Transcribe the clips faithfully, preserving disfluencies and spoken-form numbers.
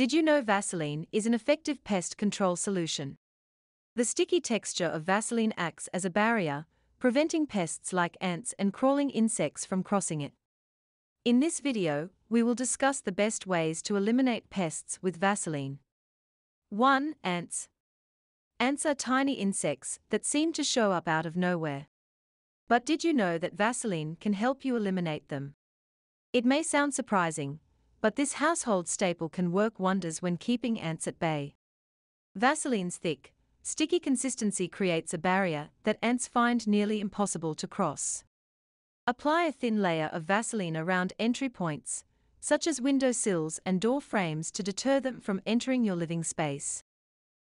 Did you know Vaseline is an effective pest control solution? The sticky texture of Vaseline acts as a barrier, preventing pests like ants and crawling insects from crossing it. In this video, we will discuss the best ways to eliminate pests with Vaseline. one Ants. Ants are tiny insects that seem to show up out of nowhere. But did you know that Vaseline can help you eliminate them? It may sound surprising, but this household staple can work wonders when keeping ants at bay. Vaseline's thick, sticky consistency creates a barrier that ants find nearly impossible to cross. Apply a thin layer of Vaseline around entry points, such as window sills and door frames, to deter them from entering your living space.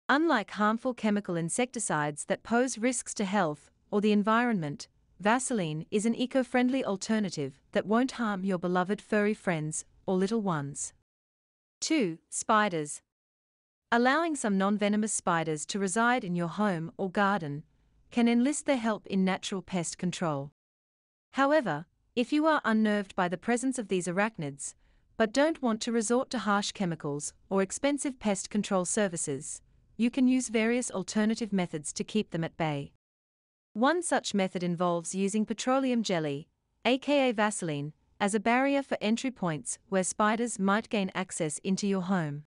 Unlike harmful chemical insecticides that pose risks to health or the environment, Vaseline is an eco-friendly alternative that won't harm your beloved furry friends or little ones. two Spiders. Allowing some non-venomous spiders to reside in your home or garden can enlist their help in natural pest control. However, if you are unnerved by the presence of these arachnids, but don't want to resort to harsh chemicals or expensive pest control services, you can use various alternative methods to keep them at bay. One such method involves using petroleum jelly, aka Vaseline, as a barrier for entry points where spiders might gain access into your home.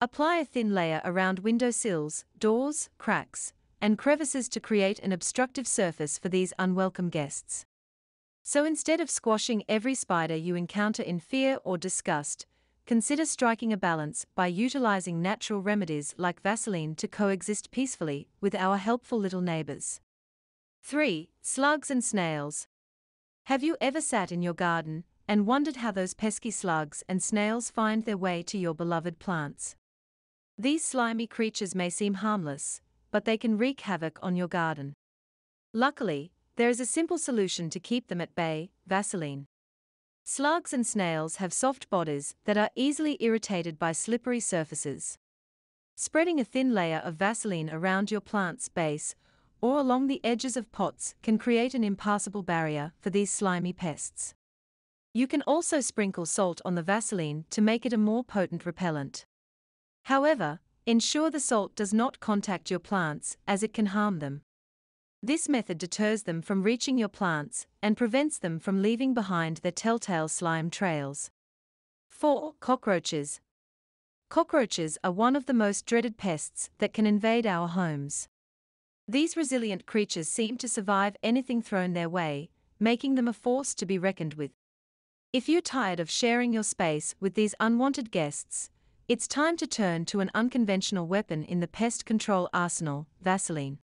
Apply a thin layer around window sills, doors, cracks, and crevices to create an obstructive surface for these unwelcome guests. So instead of squashing every spider you encounter in fear or disgust, consider striking a balance by utilizing natural remedies like Vaseline to coexist peacefully with our helpful little neighbors. three Slugs and snails. Have you ever sat in your garden and wondered how those pesky slugs and snails find their way to your beloved plants? These slimy creatures may seem harmless, but they can wreak havoc on your garden. Luckily, there is a simple solution to keep them at bay: Vaseline. Slugs and snails have soft bodies that are easily irritated by slippery surfaces. Spreading a thin layer of Vaseline around your plant's base or along the edges of pots can create an impassable barrier for these slimy pests. You can also sprinkle salt on the Vaseline to make it a more potent repellent. However, ensure the salt does not contact your plants, as it can harm them. This method deters them from reaching your plants and prevents them from leaving behind their telltale slime trails. four Cockroaches. Cockroaches are one of the most dreaded pests that can invade our homes. These resilient creatures seem to survive anything thrown their way, making them a force to be reckoned with. If you're tired of sharing your space with these unwanted guests, it's time to turn to an unconventional weapon in the pest control arsenal: Vaseline.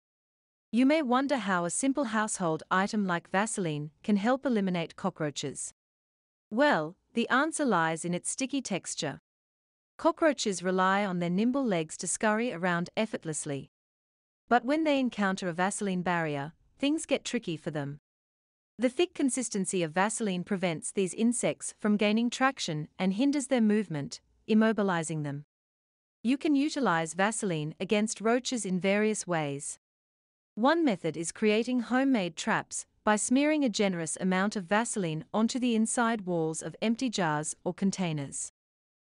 You may wonder how a simple household item like Vaseline can help eliminate cockroaches. Well, the answer lies in its sticky texture. Cockroaches rely on their nimble legs to scurry around effortlessly. But when they encounter a Vaseline barrier, things get tricky for them. The thick consistency of Vaseline prevents these insects from gaining traction and hinders their movement, immobilizing them. You can utilize Vaseline against roaches in various ways. One method is creating homemade traps by smearing a generous amount of Vaseline onto the inside walls of empty jars or containers.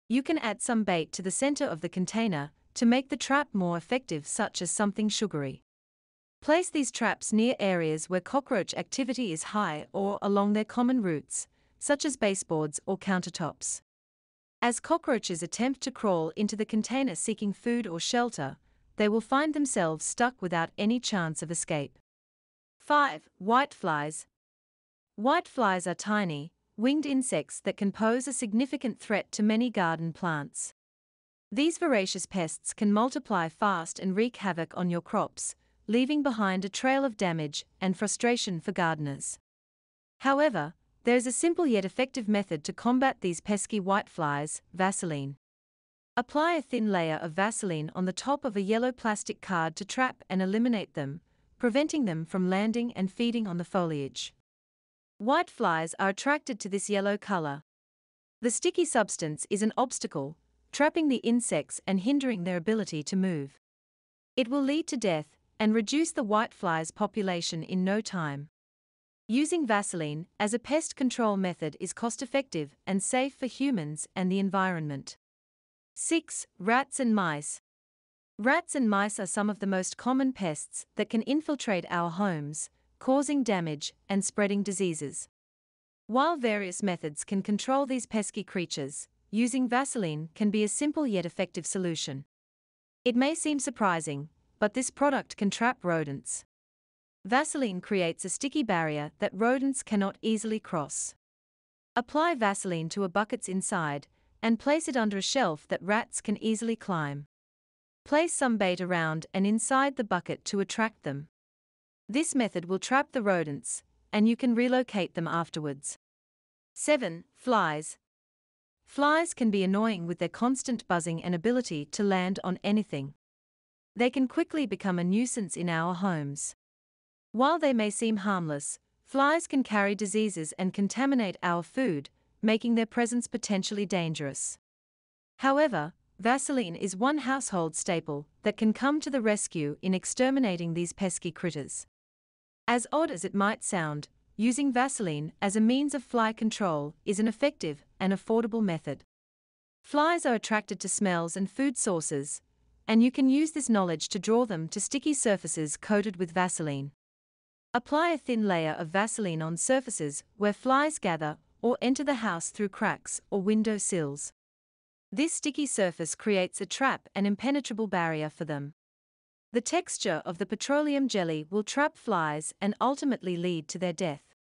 You can add some bait to the center of the container to make the trap more effective, such as something sugary. Place these traps near areas where cockroach activity is high or along their common routes, such as baseboards or countertops. As cockroaches attempt to crawl into the container seeking food or shelter, they will find themselves stuck without any chance of escape. five Whiteflies. Whiteflies are tiny, winged insects that can pose a significant threat to many garden plants. These voracious pests can multiply fast and wreak havoc on your crops, leaving behind a trail of damage and frustration for gardeners. However, there is a simple yet effective method to combat these pesky whiteflies: Vaseline. Apply a thin layer of Vaseline on the top of a yellow plastic card to trap and eliminate them, preventing them from landing and feeding on the foliage. Whiteflies are attracted to this yellow color. The sticky substance is an obstacle, trapping the insects and hindering their ability to move. It will lead to death and reduce the whiteflies' population in no time. Using Vaseline as a pest control method is cost-effective and safe for humans and the environment. six. Rats and mice. Rats and mice are some of the most common pests that can infiltrate our homes, causing damage and spreading diseases. While various methods can control these pesky creatures, using Vaseline can be a simple yet effective solution. It may seem surprising, but this product can trap rodents. Vaseline creates a sticky barrier that rodents cannot easily cross. Apply Vaseline to a bucket's inside and place it under a shelf that rats can easily climb. Place some bait around and inside the bucket to attract them. This method will trap the rodents, and you can relocate them afterwards. seven. Flies. Flies can be annoying with their constant buzzing and ability to land on anything. They can quickly become a nuisance in our homes. While they may seem harmless, flies can carry diseases and contaminate our food, making their presence potentially dangerous. However, Vaseline is one household staple that can come to the rescue in exterminating these pesky critters. As odd as it might sound, using Vaseline as a means of fly control is an effective and affordable method. Flies are attracted to smells and food sources, and you can use this knowledge to draw them to sticky surfaces coated with Vaseline. Apply a thin layer of Vaseline on surfaces where flies gather or enter the house through cracks or window sills. This sticky surface creates a trap and impenetrable barrier for them. The texture of the petroleum jelly will trap flies and ultimately lead to their death.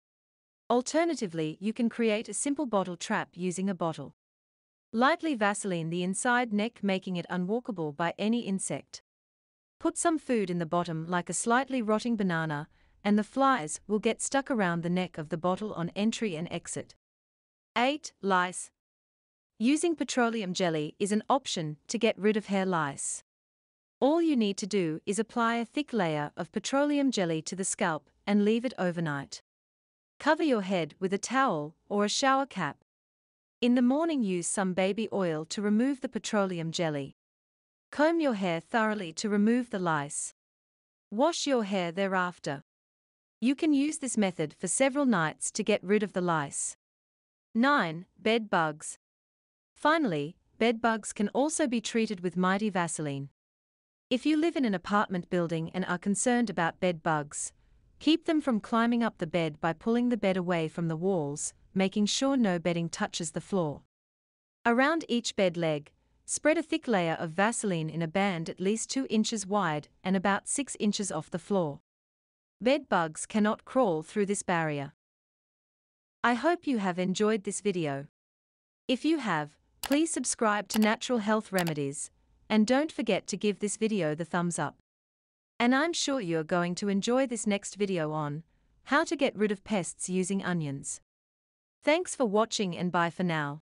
Alternatively, you can create a simple bottle trap using a bottle. Lightly Vaseline the inside neck, making it unwalkable by any insect. Put some food in the bottom, like a slightly rotting banana, and the flies will get stuck around the neck of the bottle on entry and exit. eight. Lice. Using petroleum jelly is an option to get rid of hair lice. All you need to do is apply a thick layer of petroleum jelly to the scalp and leave it overnight. Cover your head with a towel or a shower cap. In the morning, use some baby oil to remove the petroleum jelly. Comb your hair thoroughly to remove the lice. Wash your hair thereafter. You can use this method for several nights to get rid of the lice. nine. Bed bugs. Finally, bed bugs can also be treated with mighty Vaseline. If you live in an apartment building and are concerned about bed bugs, keep them from climbing up the bed by pulling the bed away from the walls, making sure no bedding touches the floor. Around each bed leg, spread a thick layer of Vaseline in a band at least two inches wide and about six inches off the floor. Bed bugs cannot crawl through this barrier. I hope you have enjoyed this video. If you have, please subscribe to Natural Health Remedies, and don't forget to give this video the thumbs up. And I'm sure you're going to enjoy this next video on how to get rid of pests using onions. Thanks for watching, and bye for now.